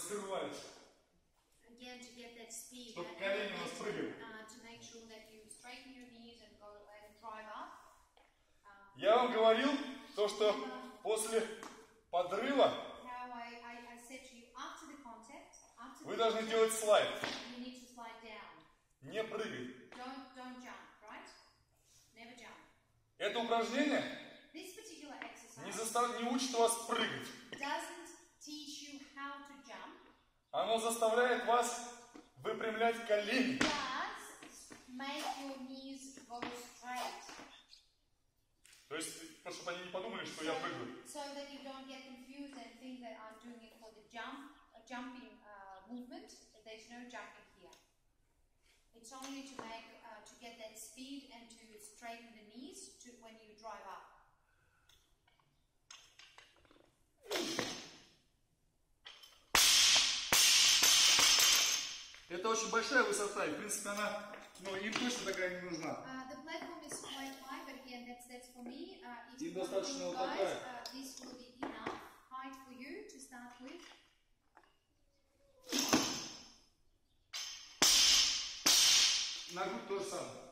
раскрываешь. Again, to get that speed to make sure that you straighten your knees and go and drive up. Я вам говорил то, что после подрыва вы должны делать слайд. Не прыгай. Это упражнение не учит вас прыгать. Оно заставляет вас выпрямлять колени. То есть, чтобы они не подумали, что я прыгаю. Это очень большая высота, и в принципе она, ну, им точно такая не нужна. Им достаточно вот такая. На грудь тоже самое.